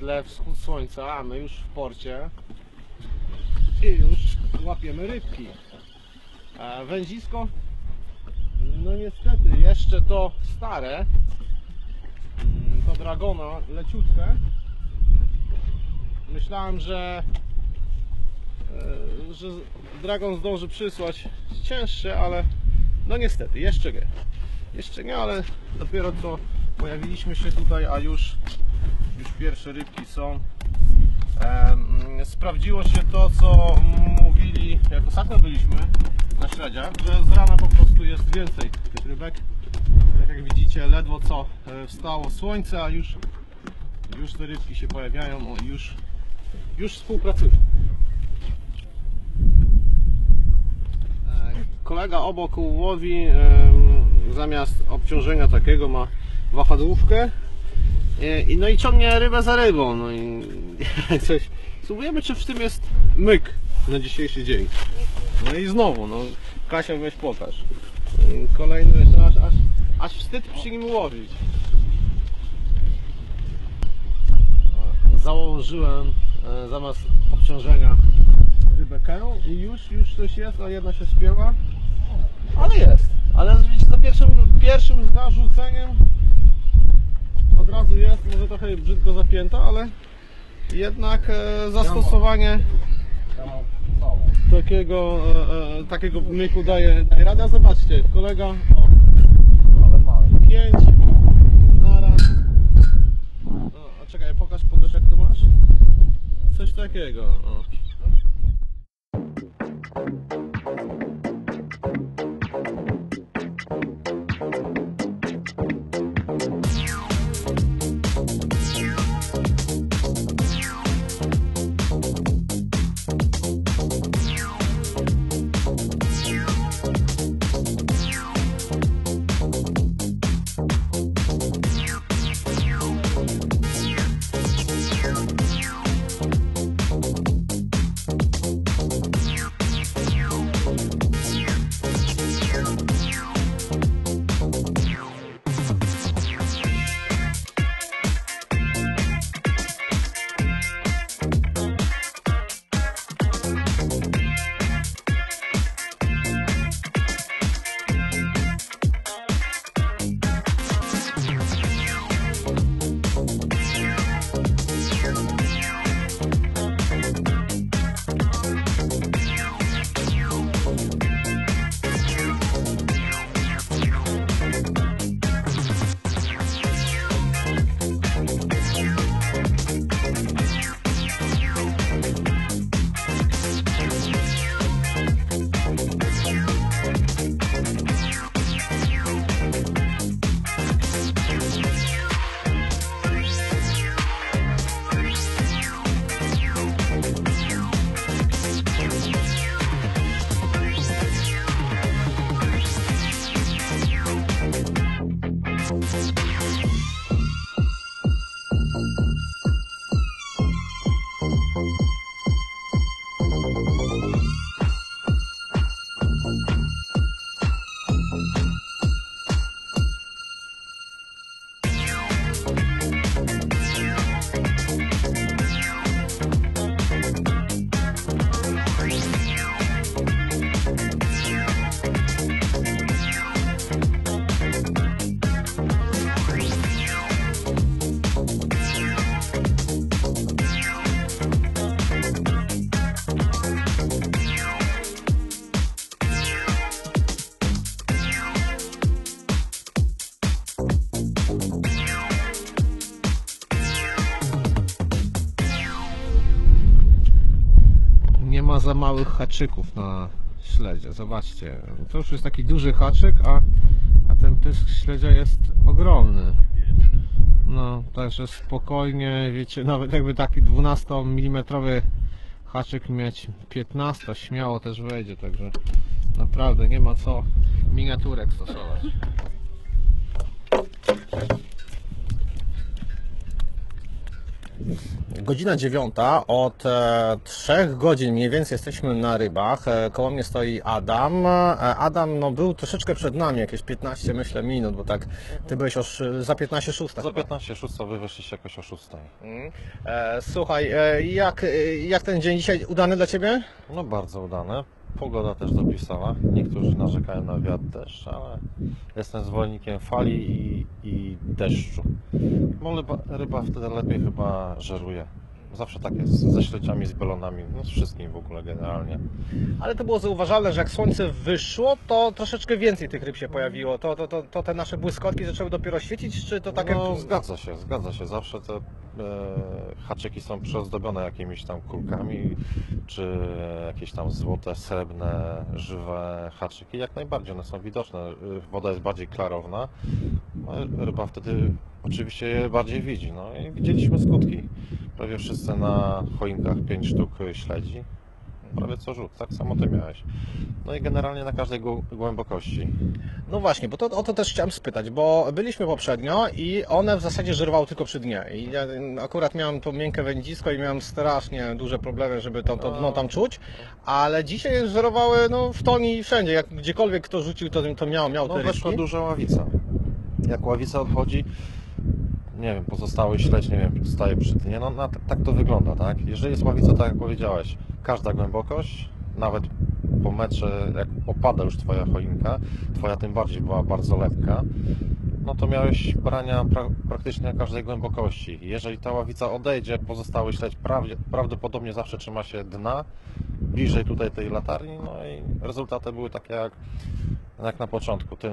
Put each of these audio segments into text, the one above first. tle wschód słońca, a my już w porcie i już łapiemy rybki. A wędzisko? No niestety, jeszcze to stare, to dragona, leciutkę. Myślałem, że dragon zdąży przysłać cięższe, ale no niestety, jeszcze nie. Jeszcze nie, ale dopiero co pojawiliśmy się tutaj, a już pierwsze rybki są. Sprawdziło się to, co mówili, jak ostatnio byliśmy na śledziach, że z rana po prostu jest więcej tych rybek. Tak jak widzicie, ledwo co wstało słońce, a już te rybki się pojawiają, już współpracują. Kolega obok łowi, zamiast obciążenia takiego ma wahadłówkę i no i ciągnie rybę za rybą, no i coś. Spróbujemy, czy w tym jest myk na dzisiejszy dzień. No i znowu, no Kasia, weź pokaż. Kolejny, aż wstyd przy nim łowić. Założyłem zamiast obciążenia rybekę i już coś jest, a jedna się spięła. Ale jest, ale za pierwszym zarzuceniem od razu jest, może trochę brzydko zapięta, ale jednak zastosowanie takiego myku daje radę. Zobaczcie, kolega, o, ale mały, 5 na raz. No, a czekaj, pokaż jak to masz. Coś takiego. O. Za małych haczyków na śledzie. Zobaczcie, to już jest taki duży haczyk, a ten pysk śledzia jest ogromny. No, także spokojnie, wiecie, nawet jakby taki 12 mm haczyk mieć, 15 śmiało też wejdzie, także naprawdę nie ma co miniaturek stosować. godzina 9, od 3 godzin mniej więcej jesteśmy na rybach, koło mnie stoi Adam. Adam no, był troszeczkę przed nami, jakieś 15 myślę minut, bo tak ty byłeś już za 15:06. Za 15:06, wy weszliście jakoś o 6. Słuchaj, jak ten dzień dzisiaj, udany dla ciebie? No bardzo udany. Pogoda też dopisała, niektórzy narzekają na wiatr, deszcz, ale jestem zwolennikiem fali i deszczu. No, ryba wtedy lepiej chyba żeruje. Zawsze tak jest, ze śledziami, z belonami, no z wszystkim w ogóle generalnie. Ale to było zauważalne, że jak słońce wyszło, to troszeczkę więcej tych ryb się pojawiło. To te nasze błyskotki zaczęły dopiero świecić, czy to takie... No, zgadza się, zawsze te haczyki są przyozdobione jakimiś tam kulkami, czy jakieś tam złote, srebrne, żywe haczyki. Jak najbardziej, one są widoczne, woda jest bardziej klarowna, no, ryba wtedy oczywiście je bardziej widzi, no i widzieliśmy skutki. Prawie wszyscy na choinkach 5 sztuk śledzi, prawie co rzut, tak samo ty miałeś. No i generalnie na każdej głębokości. No właśnie, bo o to też chciałem spytać, bo byliśmy poprzednio i one w zasadzie żerwały tylko przy dnie. I ja akurat miałem to miękkie wędzisko i miałem strasznie duże problemy, żeby to dno tam czuć, ale dzisiaj żerowały no, w toni i wszędzie. Jak gdziekolwiek kto rzucił, to miał te rybki. No weszła duża ławica. Jak ławica odchodzi, nie wiem, pozostały śledź, nie wiem, staje przy dnie, no tak to wygląda, tak? Jeżeli jest ławica, tak jak powiedziałeś, każda głębokość, nawet po metrze, jak opada już twoja choinka, twoja tym bardziej była bardzo lekka, no to miałeś brania praktycznie na każdej głębokości. Jeżeli ta ławica odejdzie, pozostały śledź prawdopodobnie zawsze trzyma się dna, bliżej tutaj tej latarni, no i rezultaty były takie jak na początku. Ty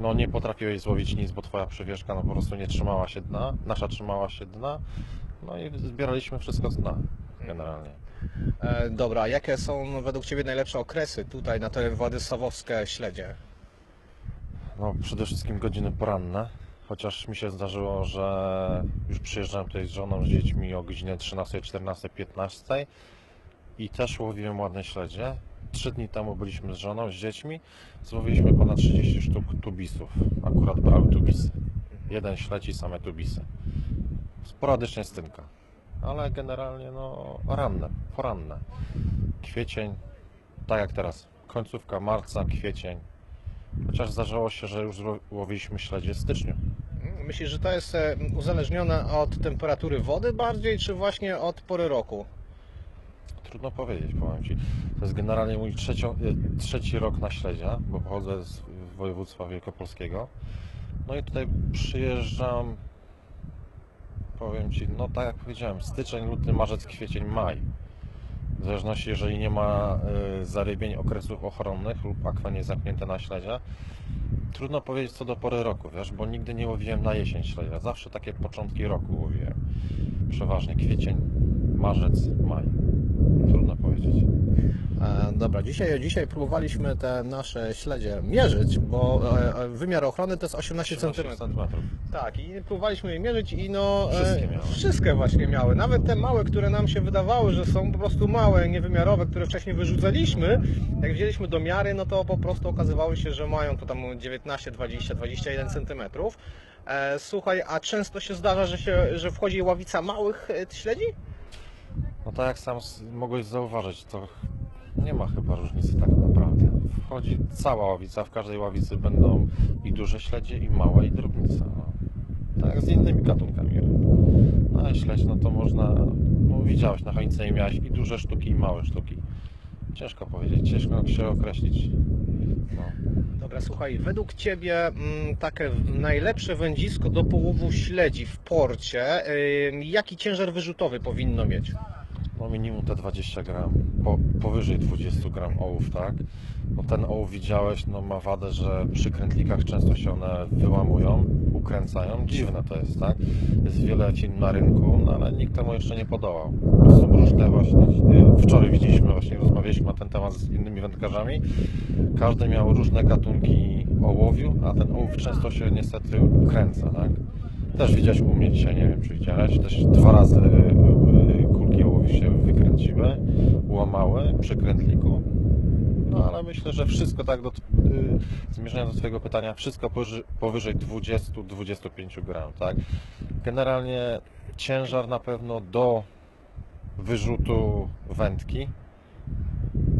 no, nie potrafiłeś złowić nic, bo twoja przywieszka no, po prostu nie trzymała się dna, nasza trzymała się dna, no i zbieraliśmy wszystko z dna generalnie. Dobra, jakie są według ciebie najlepsze okresy tutaj na te władysławowskie śledzie? No przede wszystkim godziny poranne, chociaż mi się zdarzyło, że już przyjeżdżałem tutaj z żoną, z dziećmi o godzinie 13, 14, 15 i też łowiłem ładne śledzie. 3 dni temu byliśmy z żoną, z dziećmi, złowiliśmy ponad 30 sztuk tubisów, akurat brały tubisy, jeden śledź i same tubisy, sporadycznie stynka, ale generalnie no ranne, poranne, kwiecień, tak jak teraz, końcówka marca, kwiecień, chociaż zdarzało się, że już łowiliśmy śledzie w styczniu. Myślisz, że to jest uzależnione od temperatury wody bardziej, czy właśnie od pory roku? Trudno powiedzieć, powiem ci. To jest generalnie mój trzeci rok na śledzia, bo pochodzę z województwa wielkopolskiego. No i tutaj przyjeżdżam, powiem ci, no tak jak powiedziałem, styczeń, luty, marzec, kwiecień, maj. W zależności, jeżeli nie ma zarybień, okresów ochronnych lub akwenie zamknięte na śledzia, trudno powiedzieć co do pory roku, wiesz, bo nigdy nie łowiłem na jesień śledzia. Zawsze takie początki roku łowiłem. Przeważnie kwiecień, marzec, maj. Trudno powiedzieć. Dobra, dzisiaj próbowaliśmy te nasze śledzie mierzyć, bo wymiar ochrony to jest 18 cm. Tak, i próbowaliśmy je mierzyć i no wszystkie właśnie miały. Nawet te małe, które nam się wydawały, że są po prostu małe, niewymiarowe, które wcześniej wyrzucaliśmy, jak wzięliśmy do miary, no to po prostu okazywało się, że mają to tam 19, 20, 21 cm. Słuchaj, a często się zdarza, że wchodzi ławica małych śledzi? No tak jak sam mogłeś zauważyć, to nie ma chyba różnicy tak naprawdę. Wchodzi cała ławica, w każdej ławicy będą i duże śledzie, i małe, i drobnice. No. Tak jak z innymi gatunkami ryb. No a śledź, no to można, no widziałeś na choince i miałeś i duże sztuki, i małe sztuki. Ciężko powiedzieć, ciężko się określić. No. Dobra, słuchaj, według ciebie takie najlepsze wędzisko do połowu śledzi w porcie, jaki ciężar wyrzutowy powinno mieć? No minimum te 20 gram, powyżej 20 gram ołów, tak? Bo ten ołów widziałeś, no ma wadę, że przy krętlikach często się one wyłamują, ukręcają. Dziwne to jest, tak? Jest wiele firm na rynku, no ale nikt temu jeszcze nie podołał. Są różne właśnie, wczoraj widzieliśmy właśnie, rozmawialiśmy na ten temat z innymi wędkarzami. Każdy miał różne gatunki ołowiu, a ten ołów często się niestety ukręca, tak? Też widziałeś u mnie dzisiaj, nie wiem czy widziałeś, też 2 razy kulki ołowiu się wykręciły, łamały przy krętliku. No ale myślę, że wszystko tak, zmierzając do twojego pytania, wszystko powyżej 20-25 gram, tak? Generalnie ciężar na pewno do wyrzutu wędki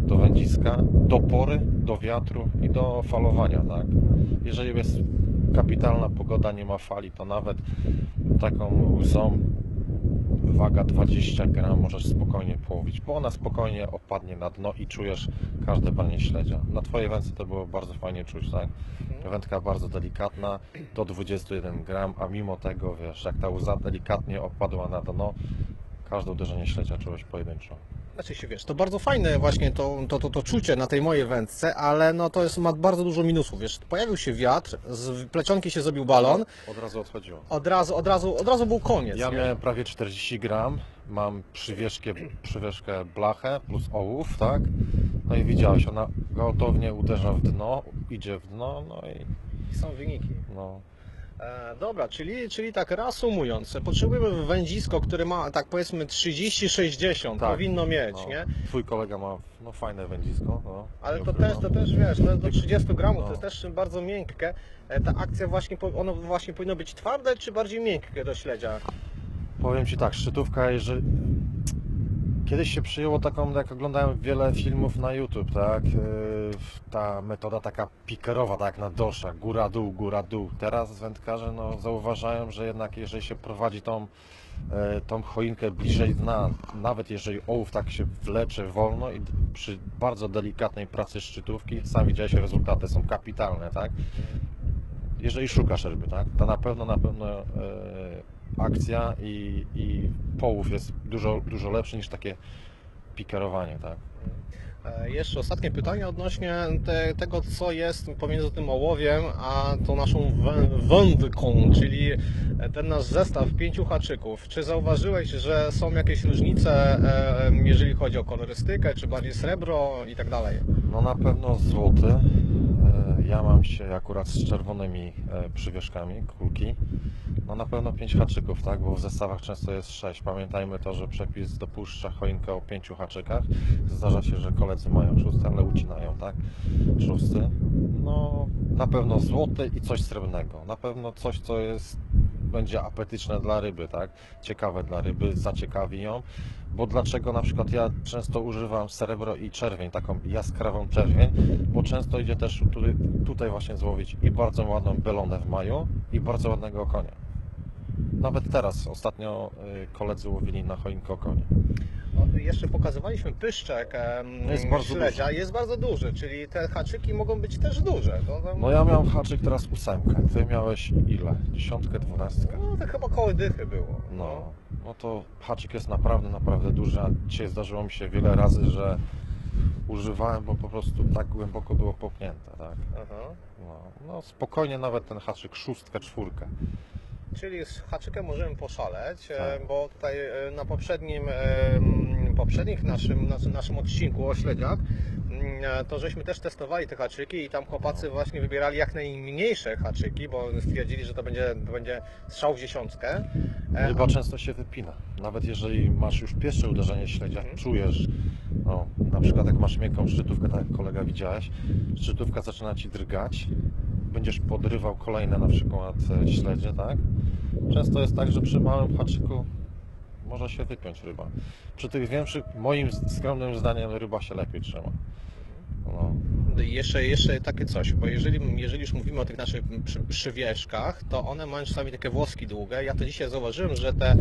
do wędziska, do pory, do wiatru i do falowania, tak? Jeżeli jest kapitalna pogoda, nie ma fali, to nawet taką łzą waga 20 gram możesz spokojnie połowić, bo ona spokojnie opadnie na dno i czujesz każde palenie śledzia. Na twojej wędce to było bardzo fajnie czuć, tak? Wędka bardzo delikatna, do 21 gram, a mimo tego, wiesz, jak ta łza delikatnie opadła na dno, każde uderzenie śledzia czułeś pojedynczo. Znaczy się, wiesz, to bardzo fajne właśnie to czucie na tej mojej wędce, ale no to jest, ma bardzo dużo minusów, wiesz, pojawił się wiatr, z plecionki się zrobił balon. Od razu odchodziło. Od razu był koniec. Ja miałem prawie 40 gram, mam przywieszkę blachę plus ołów, tak? No i widziałeś, ona gwałtownie uderza w dno, idzie w dno, no i... Są wyniki. No. Dobra, czyli tak reasumując, potrzebujemy wędzisko, które ma tak powiedzmy 30-60, tak, powinno mieć, no, nie? Twój kolega ma no, fajne wędzisko. No, ale to też wiesz, no, do 30 gramów, no, to jest też bardzo miękkie. Ta akcja właśnie, ono właśnie powinno być twarde czy bardziej miękkie do śledzia? Powiem Ci tak, szczytówka, jeżeli... Kiedyś się przyjęło taką, jak oglądałem wiele filmów na YouTube, tak? Ta metoda taka pikerowa, tak, na doszach, góra-dół, góra-dół. Teraz wędkarze no, zauważają, że jednak jeżeli się prowadzi tą choinkę bliżej dna, nawet jeżeli ołów tak się wlecze wolno i przy bardzo delikatnej pracy szczytówki, sam widziałeś, rezultaty są kapitalne, tak? Jeżeli szukasz ryby, tak? To na pewno akcja i połów jest dużo lepszy niż takie pikerowanie, tak? Jeszcze ostatnie pytanie odnośnie tego, co jest pomiędzy tym ołowiem a tą naszą wędką, czyli ten nasz zestaw 5 haczyków. Czy zauważyłeś, że są jakieś różnice, jeżeli chodzi o kolorystykę, czy bardziej srebro i tak dalej? No na pewno złoty. Ja mam się akurat z czerwonymi przywieszkami, kulki. No na pewno 5 haczyków, tak? Bo w zestawach często jest 6. Pamiętajmy to, że przepis dopuszcza choinkę o 5 haczykach. Zdarza się, że koledzy mają 6, ale ucinają, tak? 6. No na pewno złoty i coś srebrnego. Na pewno coś, co jest, będzie apetyczne dla ryby, tak? Ciekawe dla ryby, zaciekawi ją. Bo dlaczego na przykład ja często używam srebro i czerwień, taką jaskrawą czerwień, bo często idzie też tutaj właśnie złowić i bardzo ładną belonę w maju i bardzo ładnego konia. Nawet teraz ostatnio koledzy łowili na choinkę o konie. No, jeszcze pokazywaliśmy pyszczek śledzia, jest bardzo duży, czyli te haczyki mogą być też duże. No ja miałem haczyk teraz 8, ty miałeś ile? 10, 12? No to chyba koło dychy było. No to haczyk jest naprawdę duży, a dzisiaj zdarzyło mi się wiele razy, że używałem, bo po prostu tak głęboko było popnięte. Tak? No spokojnie nawet ten haczyk 6, 4. Czyli z haczykiem możemy poszaleć, tak, bo tutaj na poprzednich naszym odcinku o śledziach to żeśmy też testowali te haczyki i tam chłopacy właśnie wybierali jak najmniejsze haczyki, bo stwierdzili, że to będzie strzał w 10. Ryba często się wypina, nawet jeżeli masz już pierwsze uderzenie śledzia, czujesz, no, na przykład jak masz miękką szczytówkę, tak jak kolega widziałeś, szczytówka zaczyna Ci drgać, będziesz podrywał kolejne na przykład śledzie, tak? Często jest tak, że przy małym haczyku może się wypiąć ryba. Przy tych większych, moim skromnym zdaniem, ryba się lepiej trzyma. No. Jeszcze takie coś, bo jeżeli już mówimy o tych naszych przywieszkach, to one mają czasami takie włoski długie. Ja to dzisiaj zauważyłem, że te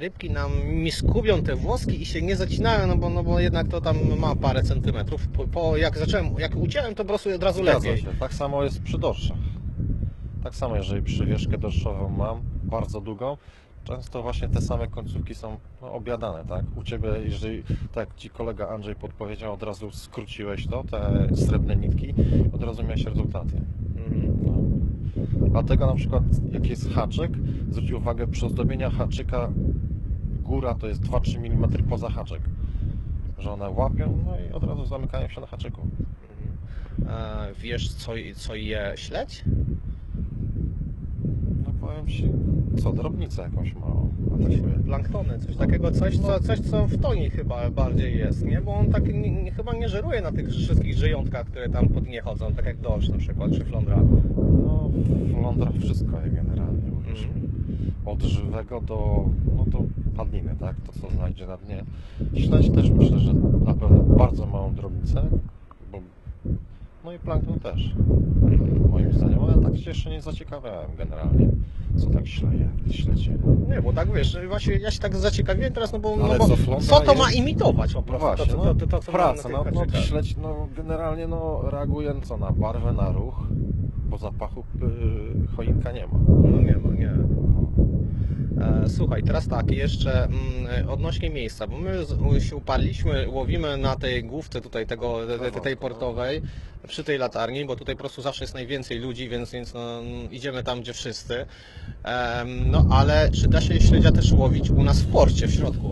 rybki nam skubią te włoski i się nie zacinają, no bo jednak to tam ma parę centymetrów. Jak uciąłem, to po prostu od razu lepiej. Tak samo jest przy dorszach. Tak samo jeżeli przywieszkę dorszową mam, bardzo długą, często właśnie te same końcówki są objadane, tak? U Ciebie, jeżeli tak Ci kolega Andrzej podpowiedział, od razu skróciłeś te srebrne nitki, od razu miałeś rezultaty. No. Dlatego na przykład, jak jest haczyk, zwróć uwagę, przy ozdobienia haczyka góra to jest 2-3 mm poza haczyk, że one łapią, no i od razu zamykają się na haczyku. Wiesz, co je śledź? Powiem Ci, co, drobnicę jakąś małą. Planktony, coś takiego, co w toni chyba bardziej jest, nie? Bo on tak chyba nie żeruje na tych wszystkich żyjątkach, które tam pod nie chodzą, tak jak dorsz na przykład, czy flądra. No, w Londrach wszystko generalnie, od żywego do, no, do padliny, tak? To co znajdzie na dnie. Śledź też myślę, że na pewno bardzo małą drobnicę, bo no i plankton też, moim zdaniem, ale tak się jeszcze nie zaciekawiałem generalnie, co tak śledzie. Nie, bo tak wiesz, właśnie ja się tak zaciekawiłem teraz, no bo co to ma imitować po prostu? Właśnie, to praca, śledź, generalnie reaguje co na barwę, na ruch, bo zapachu choinka nie ma. Nie ma. Słuchaj, teraz tak, jeszcze odnośnie miejsca, bo my się uparliśmy, łowimy na tej główce tutaj tej portowej, przy tej latarni, bo tutaj po prostu zawsze jest najwięcej ludzi, więc idziemy tam, gdzie wszyscy. No ale czy da się śledzia też łowić u nas w porcie, w środku?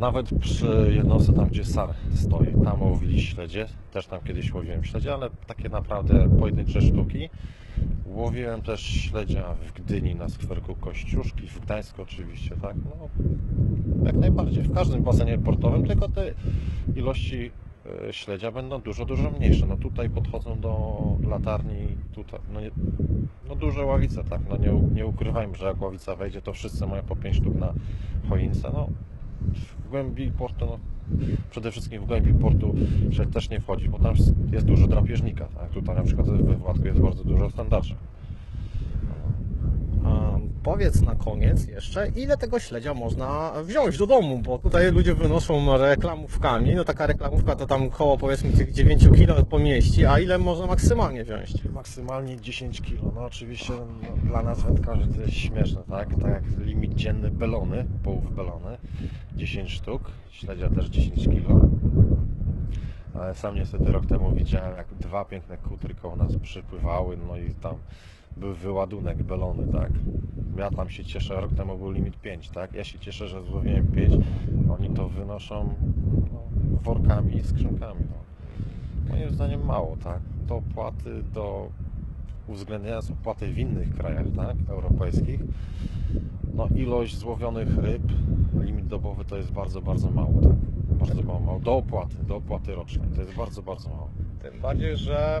Nawet przy jednostce tam, gdzie SAR stoi, tam łowili śledzie, też tam kiedyś łowiłem śledzie, ale takie naprawdę pojedyncze sztuki. Łowiłem też śledzia w Gdyni na skwerku Kościuszki, w Gdańsku oczywiście, tak? No, jak najbardziej, w każdym basenie portowym, tylko te ilości śledzia będą dużo mniejsze. No tutaj podchodzą do latarni, tutaj, duże ławice, tak? No nie ukrywajmy, że jak ławica wejdzie, to wszyscy mają po 5 sztuk na choince, no. W głębi portu, przede wszystkim w głębi portu się też nie wchodzi, bo tam jest dużo drapieżnika, tak? Tutaj na przykład we Władku jest bardzo dużo standarczy. Powiedz na koniec jeszcze, ile tego śledzia można wziąć do domu, bo tutaj ludzie wynoszą reklamówkami, no taka reklamówka to tam koło powiedzmy tych 9 kg pomieści, a ile można maksymalnie wziąć? Maksymalnie 10 kg, no oczywiście dla nas wędkarzy to jest śmieszne, tak jak limit dzienny belony, połów belony, 10 sztuk, śledzia też 10 kg. Sam niestety rok temu widziałem, jak dwa piękne kutry koło nas przypływały, no i tam był wyładunek belony, tak. Ja tam się cieszę, rok temu był limit 5, tak. Ja się cieszę, że złowiłem 5, oni to wynoszą workami i skrzynkami. Moim zdaniem mało, tak. To opłaty do uwzględnienia są opłaty w innych krajach, tak, europejskich. No ilość złowionych ryb, limit dobowy to jest bardzo mało, tak. Bardzo mało. Do opłaty rocznej. To jest bardzo mało. Tym bardziej, że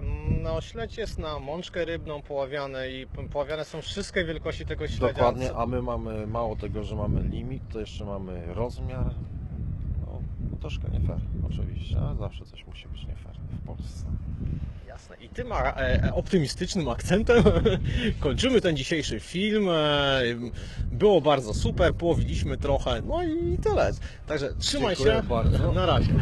śledź jest na mączkę rybną poławiane i poławiane są wszystkie wielkości tego śledzia. Dokładnie, a my mamy mało tego, że mamy limit, to jeszcze mamy rozmiar. No troszkę nie fair oczywiście, ale zawsze coś musi być nie fair w Polsce. Jasne. I tym optymistycznym akcentem kończymy ten dzisiejszy film. Było bardzo super, połowiliśmy trochę, no i tyle. Także trzymaj się. Dziękuję bardzo. Na razie.